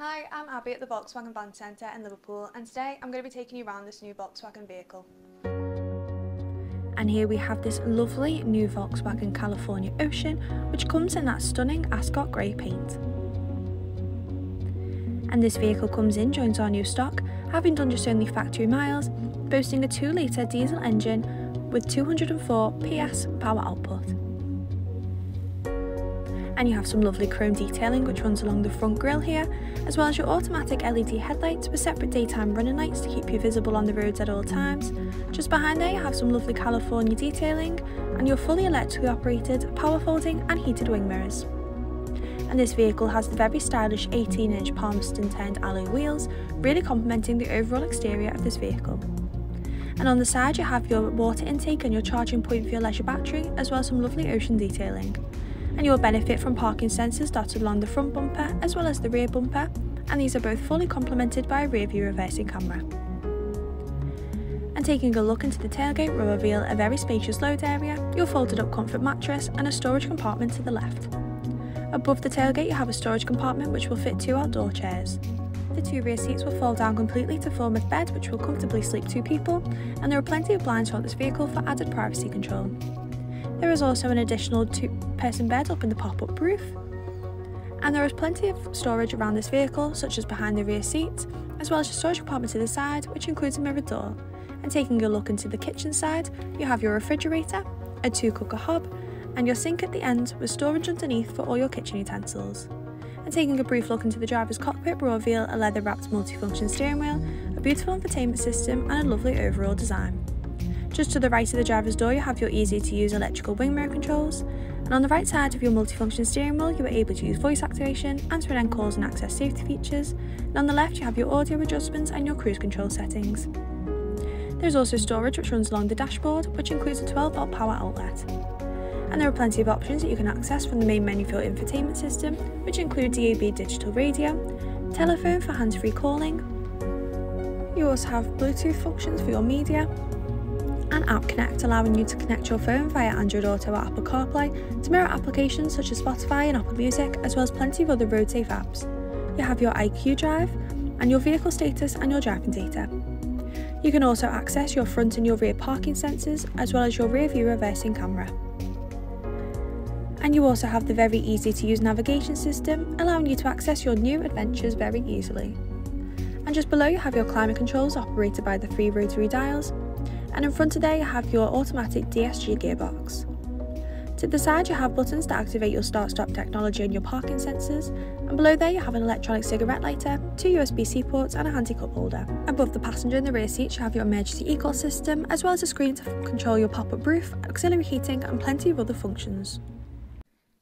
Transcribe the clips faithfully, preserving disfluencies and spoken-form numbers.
Hi, I'm Abby at the Volkswagen Van Centre in Liverpool, and today I'm going to be taking you around this new Volkswagen vehicle. And here we have this lovely new Volkswagen California Ocean, which comes in that stunning Ascot Grey paint. And this vehicle comes in, joins our new stock, having done just only factory miles, boasting a two litre diesel engine with two hundred and four P S power output. And you have some lovely chrome detailing which runs along the front grille here, as well as your automatic L E D headlights with separate daytime running lights to keep you visible on the roads at all times. Just behind there you have some lovely California detailing and your fully electrically operated power folding and heated wing mirrors. And this vehicle has the very stylish eighteen inch Palmerston turned alloy wheels, really complementing the overall exterior of this vehicle. And on the side you have your water intake and your charging point for your leisure battery, as well as some lovely ocean detailing. And you'll benefit from parking sensors dotted along the front bumper as well as the rear bumper, and these are both fully complemented by a rear view reversing camera. And taking a look into the tailgate will reveal a very spacious load area, your folded up comfort mattress and a storage compartment to the left. Above the tailgate you have a storage compartment which will fit two outdoor chairs. The two rear seats will fold down completely to form a bed which will comfortably sleep two people, and there are plenty of blinds throughout this vehicle for added privacy control. There is also an additional two-person bed up in the pop-up roof, and there is plenty of storage around this vehicle, such as behind the rear seat, as well as a storage compartment to the side which includes a mirror door. And taking a look into the kitchen side, you have your refrigerator, a two-cooker hob, and your sink at the end with storage underneath for all your kitchen utensils. And taking a brief look into the driver's cockpit will reveal a leather-wrapped multifunction steering wheel, a beautiful infotainment system and a lovely overall design. Just to the right of the driver's door you have your easy to use electrical wing mirror controls, and on the right side of your multifunction steering wheel you are able to use voice activation, answer and end calls and access safety features, and on the left you have your audio adjustments and your cruise control settings. There is also storage which runs along the dashboard which includes a twelve volt power outlet. And there are plenty of options that you can access from the main menu for your infotainment system, which include D A B digital radio, telephone for hands-free calling, you also have Bluetooth functions for your media, and App Connect, allowing you to connect your phone via Android Auto or Apple CarPlay to mirror applications such as Spotify and Apple Music, as well as plenty of other road safe apps. You have your I Q Drive and your vehicle status and your driving data. You can also access your front and your rear parking sensors, as well as your rear view reversing camera. And you also have the very easy to use navigation system, allowing you to access your new adventures very easily. And just below you have your climate controls operated by the three rotary dials, and in front of there you have your automatic D S G gearbox. To the side you have buttons to activate your start-stop technology and your parking sensors, and below there you have an electronic cigarette lighter, two U S B C ports and a handy cup holder. Above the passenger in the rear seat you have your emergency e-call system, as well as a screen to control your pop-up roof, auxiliary heating and plenty of other functions.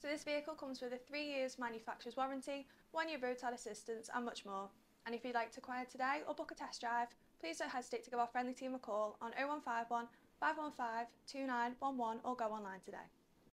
So this vehicle comes with a three years manufacturer's warranty, one year roadside assistance and much more. And if you'd like to acquire today or book a test drive, please don't hesitate to give our friendly team a call on oh one five one, five one five, two nine one one or go online today.